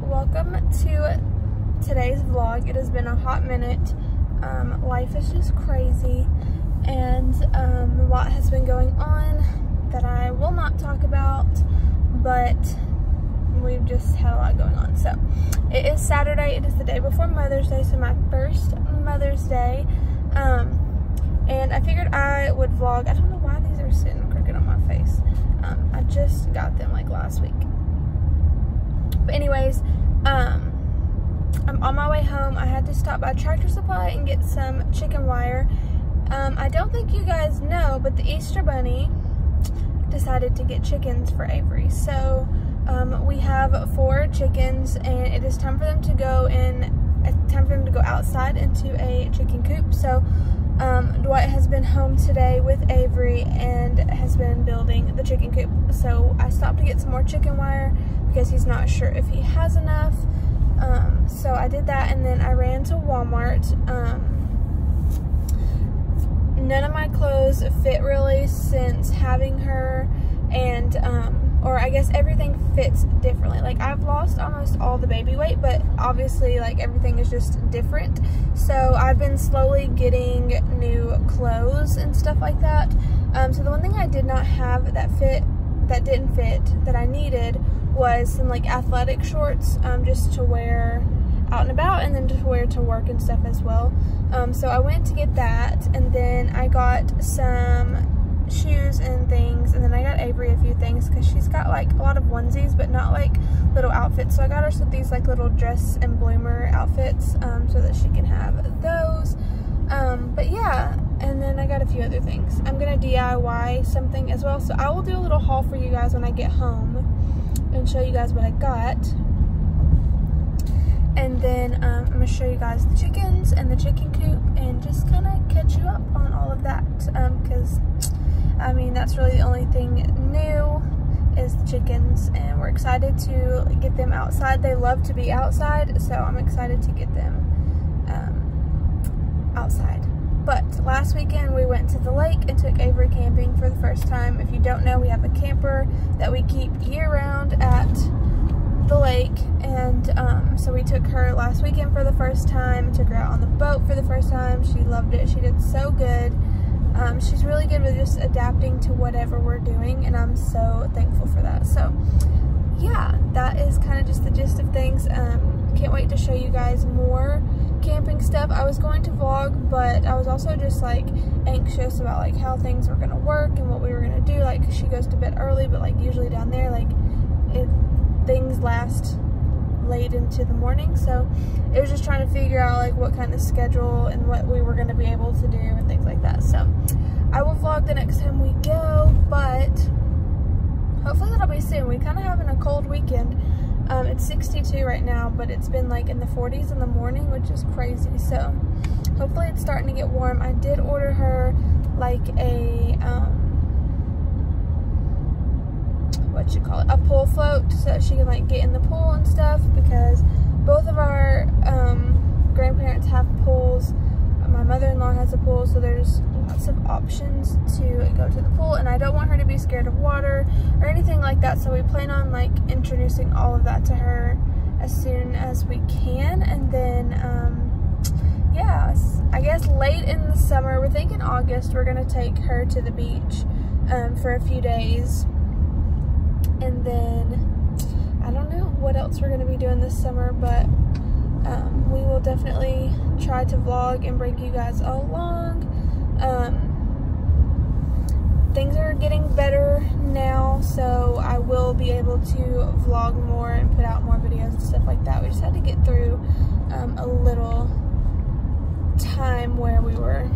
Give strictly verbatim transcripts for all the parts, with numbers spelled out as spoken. welcome to today's vlog. It has been a hot minute. Um, life is just crazy, and um, a lot has been going on that I will not talk about, but we've just had a lot going on. So it is Saturday. It is the day before Mother's Day, so my first Mother's Day, um, and I figured I would vlog. I don't know why these are sitting crooked on my face. Um, I just got them like last week. But anyways, um, I'm on my way home. I had to stop by Tractor Supply and get some chicken wire. Um, I don't think you guys know, but the Easter Bunny decided to get chickens for Avery. So um, we have four chickens, and it is time for them to go in. It's time for them to go outside into a chicken coop. So um, Dwight has been home today with Avery and has been building the chicken coop. So I stopped to get some more chicken wire because he's not sure if he has enough. Um, so I did that, and then I ran to Walmart. Um, none of my clothes fit really since having her, and um, or I guess everything fits differently. Like, I've lost almost all the baby weight, but obviously like everything is just different. So I've been slowly getting new clothes and stuff like that. Um, so the one thing I did not have that fit, that didn't fit, that I needed was some like athletic shorts, um, just to wear out and about, and then to wear to work and stuff as well. Um, so I went to get that, and then I got some shoes and things, and then I got Avery a few things because she's got like a lot of onesies, but not like little outfits. So I got her some of these like little dress and bloomer outfits, um, so that she can have those. Um, but yeah, and then I got a few other things. I'm gonna D I Y something as well, so I will do a little haul for you guys when I get home and show you guys what I got. And then um, I'm gonna show you guys the chickens and the chicken coop and just kind of catch you up on all of that, um, because I mean, that's really the only thing new is the chickens, and we're excited to get them outside. They love to be outside, so I'm excited to get them um, outside. But last weekend we went to the lake and took Avery camping for the first time. If you don't know, we have a camper that we keep year-round at the lake, and um, so we took her last weekend for the first time, took her out on the boat for the first time. She loved it. She did so good. Um, she's really good with just adapting to whatever we're doing, and I'm so thankful for that. So yeah, that is kind of just the gist of things. Um, can't wait to show you guys more camping stuff. I was going to vlog, but I was also just like anxious about like how things were gonna work and what we were gonna do. Like, she goes to bed early, but like usually down there, like it things last late into the morning. So it was just trying to figure out like what kind of schedule and what we were gonna be able to do and things like that. So I will vlog the next time we go, but hopefully that'll be soon. We kind of having a cold weekend. Um, it's sixty-two right now, but it's been like in the forties in the morning, which is crazy. So hopefully it's starting to get warm. I did order her like a, um, what you call it, a pool float, so that she can like get in the pool and stuff, because both of our um, grandparents have pools. My mother-in-law has a pool, so there's lots of options to go to the pool, and I don't want her to be scared of water or anything like that, so we plan on like introducing all of that to her as soon as we can. And then um, yeah, I guess late in the summer, we're thinking August, we're gonna take her to the beach um, for a few days, and then I don't know what else we're gonna be doing this summer, but Um, we will definitely try to vlog and bring you guys along. Um, things are getting better now, so I will be able to vlog more and put out more videos and stuff like that. We just had to get through um, a little time where we were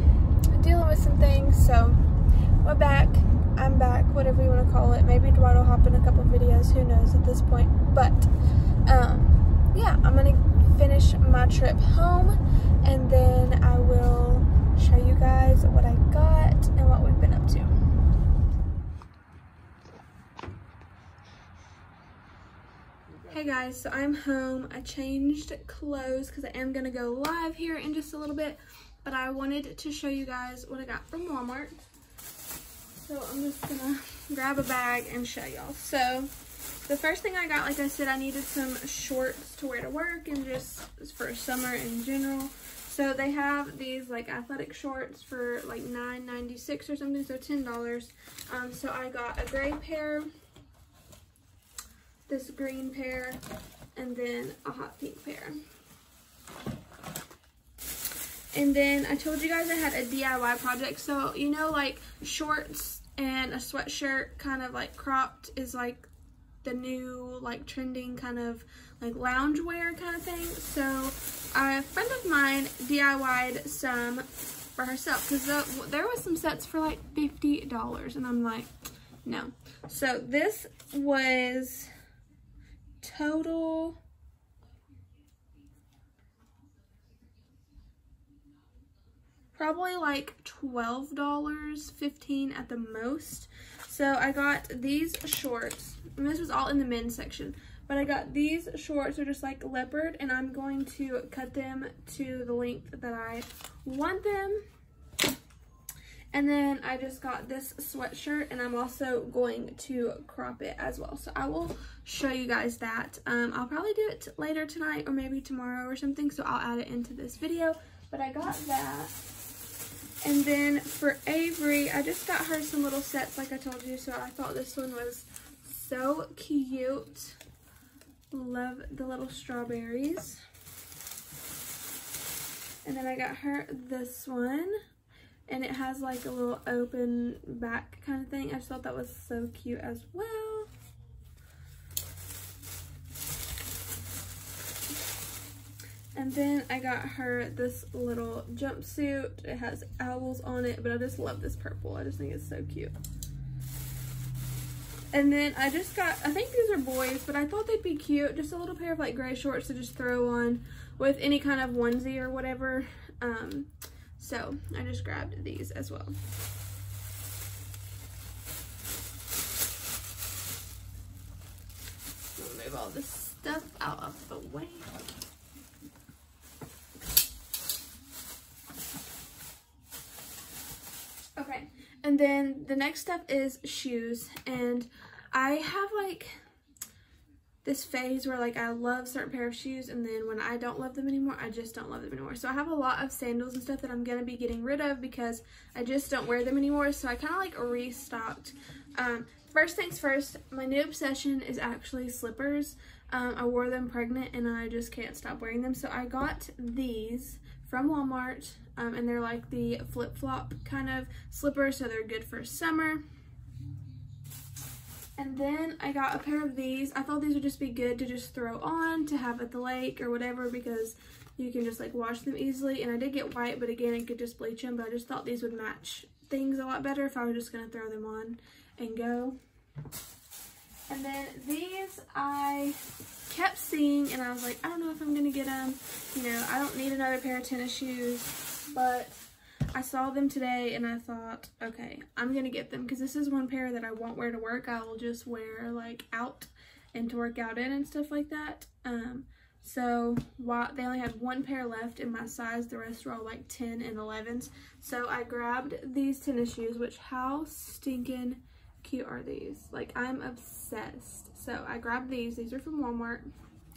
dealing with some things, so we're back. I'm back, whatever you want to call it. Maybe Dwight will hop in a couple videos, who knows at this point, but um, yeah, I'm going to finish my trip home, and then I will show you guys what I got and what we've been up to. Hey guys, so I'm home. I changed clothes because I am gonna go live here in just a little bit, but I wanted to show you guys what I got from Walmart. So I'm just gonna grab a bag and show y'all. So the first thing I got, like I said, I needed some shorts to wear to work and just for summer in general. So they have these like athletic shorts for like nine ninety-six or something, so ten dollars. Um, so I got a gray pair, this green pair, and then a hot pink pair. And then I told you guys I had a D I Y project. So, you know, like shorts and a sweatshirt kind of like cropped is like the new like trending kind of like loungewear kind of thing. So a friend of mine D I Y'd some for herself because the, there was some sets for like fifty dollars and I'm like, no. So this was total probably like twelve dollars, fifteen dollars at the most. So I got these shorts, and this was all in the men's section, but I got these shorts. They're just like leopard, and I'm going to cut them to the length that I want them. And then I just got this sweatshirt, and I'm also going to crop it as well. So I will show you guys that. Um, I'll probably do it later tonight or maybe tomorrow or something, so I'll add it into this video. But I got that. And then for Avery, I just got her some little sets like I told you, so I thought this one was so cute. Love the little strawberries. And then I got her this one, and it has like a little open back kind of thing. I just thought that was so cute as well. And then I got her this little jumpsuit. It has owls on it, but I just love this purple. I just think it's so cute. And then I just got, I think these are boys, but I thought they'd be cute. Just a little pair of like gray shorts to just throw on with any kind of onesie or whatever. Um, so I just grabbed these as well. We'll move all this stuff out of the way. And then the next step is shoes, and I have like this phase where like I love certain pair of shoes, and then when I don't love them anymore, I just don't love them anymore. So I have a lot of sandals and stuff that I'm going to be getting rid of because I just don't wear them anymore. So I kind of like restocked. Um, first things first, my new obsession is actually slippers. Um, I wore them pregnant and I just can't stop wearing them. So I got these from Walmart, um, and they're like the flip-flop kind of slippers, so they're good for summer. And then I got a pair of these. I thought these would just be good to just throw on, to have at the lake or whatever, because you can just like wash them easily. And I did get white, but again, I could just bleach them, but I just thought these would match things a lot better if I was just gonna throw them on and go. And then these I kept seeing, and I was like, I don't know if I'm going to get them. You know, I don't need another pair of tennis shoes, but I saw them today, and I thought, okay, I'm going to get them because this is one pair that I won't wear to work. I will just wear, like, out and to work out in and stuff like that. Um, so while they only had one pair left in my size. The rest were all, like, ten and elevens. So I grabbed these tennis shoes, which how stinking cute are these? Like, I'm obsessed. So I grabbed these. These are from Walmart.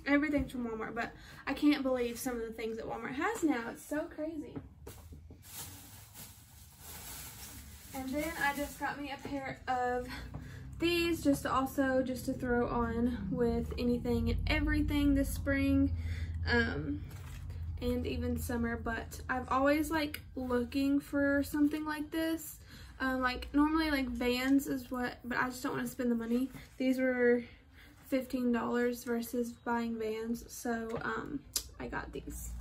Everything's from Walmart, but I can't believe some of the things that Walmart has now. It's so crazy. And then I just got me a pair of these just to also just to throw on with anything and everything this spring, um and even summer. But I've always like looking for something like this. Um, like normally like Vans is what, but I just don't want to spend the money. These were fifteen dollars versus buying Vans, so um, I got these.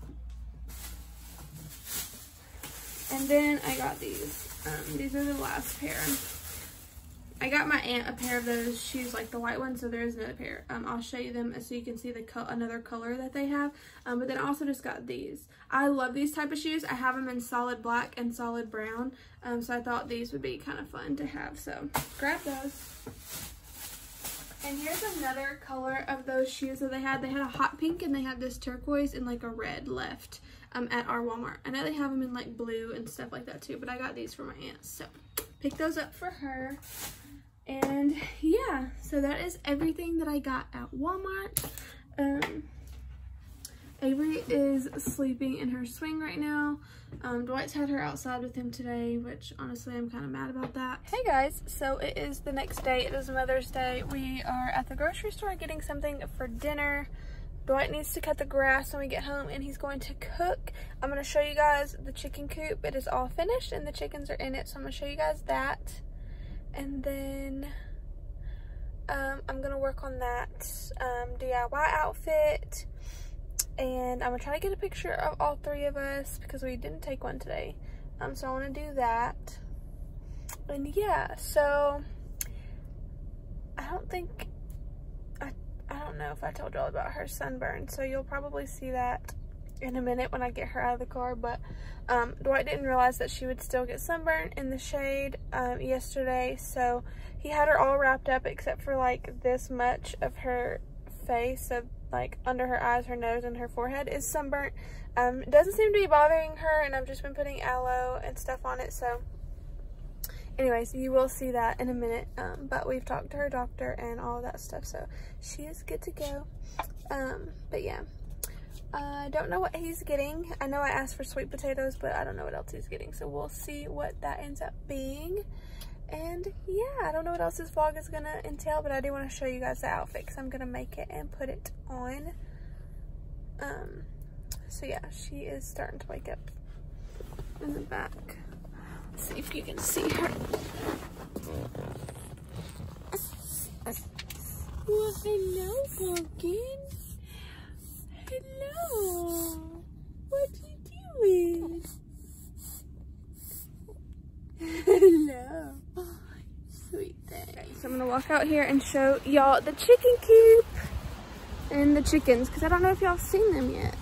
And then I got these. Um, these are the last pair. I got my aunt a pair of those shoes, like the white ones, so there is another pair. Um, I'll show you them so you can see the co another color that they have. Um, but then I also just got these. I love these type of shoes. I have them in solid black and solid brown, um, so I thought these would be kind of fun to have, so grab those. And here's another color of those shoes that they had. They had a hot pink, and they had this turquoise and like a red left um, at our Walmart. I know they have them in like blue and stuff like that too, but I got these for my aunt, so pick those up for her. And yeah, so that is everything that I got at Walmart. Um, Avery is sleeping in her swing right now. Um, Dwight's had her outside with him today, which honestly I'm kind of mad about that. Hey guys, so it is the next day. It is Mother's Day. We are at the grocery store getting something for dinner. Dwight needs to cut the grass when we get home, and he's going to cook. I'm going to show you guys the chicken coop. It is all finished and the chickens are in it, so I'm going to show you guys that. And then um, I'm going to work on that um, D I Y outfit. And I'm going to try to get a picture of all three of us because we didn't take one today. Um, so I want to do that. And yeah, so I don't think, I, I don't know if I told y'all about her sunburn. So you'll probably see that in a minute when I get her out of the car. But um, Dwight didn't realize that she would still get sunburn in the shade um, yesterday. So he had her all wrapped up except for like this much of her face, of like under her eyes, her nose, and her forehead is sunburnt. Um, it doesn't seem to be bothering her, and I've just been putting aloe and stuff on it. So anyways, you will see that in a minute, um, but we've talked to her doctor and all that stuff, so she is good to go. Um, but yeah, I uh, don't know what he's getting. I know I asked for sweet potatoes, but I don't know what else he's getting, so we'll see what that ends up being. And yeah, I don't know what else this vlog is going to entail, but I do want to show you guys the outfit because I'm going to make it and put it on. Um, so yeah, she is starting to wake up in the back. Let's see if you can see her. Well, hello, pumpkin. Hello. What are you doing? Hello. Oh, sweet thing. Okay, so I'm gonna walk out here and show y'all the chicken coop and the chickens, because I don't know if y'all seen them yet.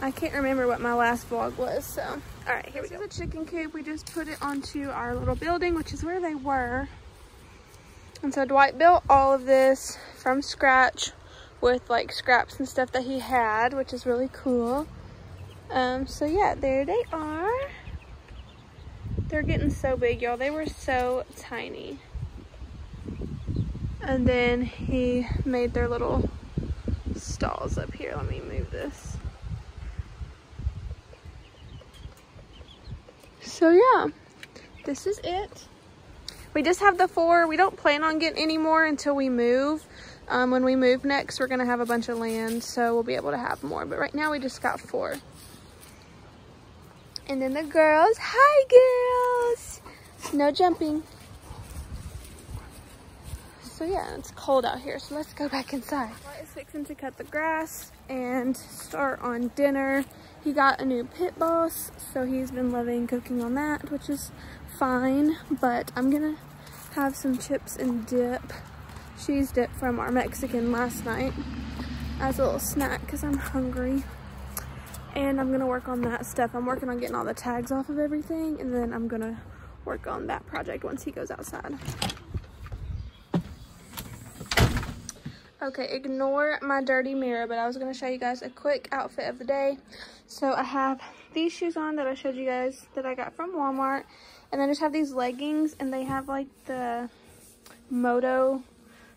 I can't remember what my last vlog was, so. All right, here we go. This is the chicken coop. We just put it onto our little building, which is where they were. And so Dwight built all of this from scratch with like scraps and stuff that he had, which is really cool. Um, so yeah, there they are. They're getting so big, y'all. They were so tiny. And then he made their little stalls up here. Let me move this. So yeah, this is it. We just have the four. We don't plan on getting any more until we move. Um, when we move next, we're gonna have a bunch of land, so we'll be able to have more. But right now we just got four. And then the girls. Hi, girls. No jumping. So yeah, it's cold out here, so let's go back inside. Dwight is fixing to cut the grass and start on dinner. He got a new Pit Boss, so he's been loving cooking on that, which is fine. But I'm gonna have some chips and dip, cheese dip from our Mexican last night, as a little snack because I'm hungry. And I'm gonna work on that stuff. I'm working on getting all the tags off of everything, and then I'm gonna work on that project once he goes outside. Okay, ignore my dirty mirror, but I was gonna show you guys a quick outfit of the day. So I have these shoes on that I showed you guys that I got from Walmart, and I just have these leggings, and they have like the moto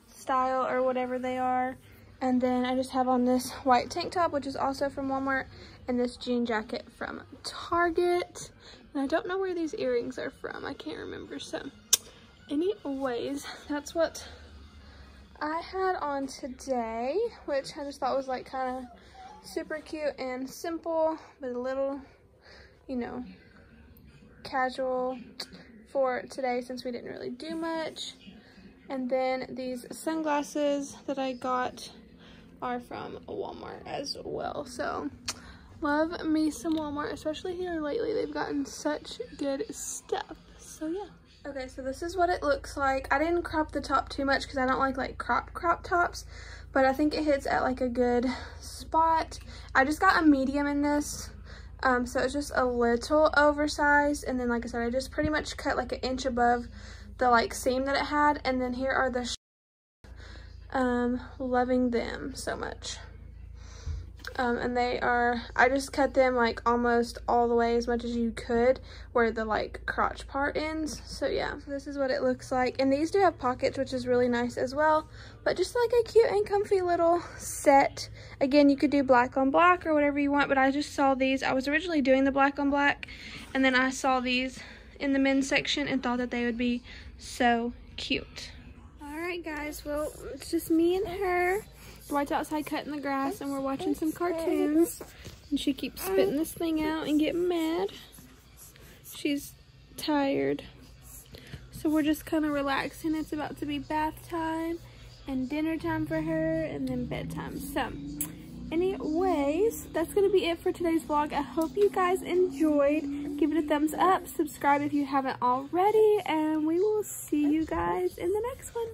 style or whatever they are. And then I just have on this white tank top, which is also from Walmart, and this jean jacket from Target. And I don't know where these earrings are from. I can't remember. So anyways, that's what I had on today, which I just thought was like kind of super cute and simple, but a little, you know, casual for today since we didn't really do much. And then these sunglasses that I got are from Walmart as well. So love me some Walmart, especially here lately. They've gotten such good stuff. So yeah. Okay, so this is what it looks like. I didn't crop the top too much because I don't like like crop crop tops, but I think it hits at like a good spot. I just got a medium in this, um, so it's just a little oversized. And then like I said, I just pretty much cut like an inch above the like seam that it had. And then here are the sh um loving them so much. Um, and they are, I just cut them like almost all the way as much as you could where the like crotch part ends. So yeah, this is what it looks like. And these do have pockets, which is really nice as well, but just like a cute and comfy little set. Again, you could do black on black or whatever you want, but I just saw these. I was originally doing the black on black, and then I saw these in the men's section and thought that they would be so cute. All right guys, well, it's just me and her. Dwight's outside cutting the grass and we're watching some cartoons, and she keeps spitting this thing out and getting mad. She's tired, so we're just kind of relaxing. It's about to be bath time and dinner time for her, and then bedtime. So anyways, that's going to be it for today's vlog. I hope you guys enjoyed. Give it a thumbs up, subscribe if you haven't already, and we will see you guys in the next one.